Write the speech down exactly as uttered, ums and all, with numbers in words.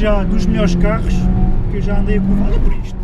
já dos melhores carros que eu já andei a curvar por isto.